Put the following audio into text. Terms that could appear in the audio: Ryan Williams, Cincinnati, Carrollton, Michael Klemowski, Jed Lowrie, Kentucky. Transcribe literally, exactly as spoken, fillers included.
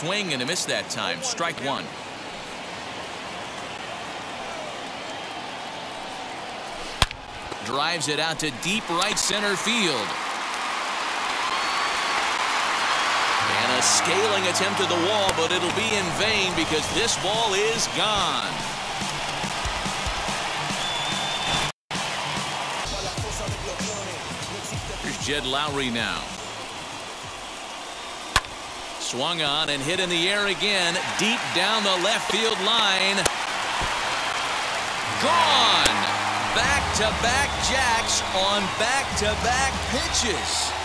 swing and a miss that time. Strike one. Drives it out to deep right center field. And a scaling attempt at the wall, but it'll be in vain because this ball is gone. Here's Jed Lowrie now. Swung on and hit in the air again, deep down the left field line. Gone! Back-to-back jacks on back-to-back pitches.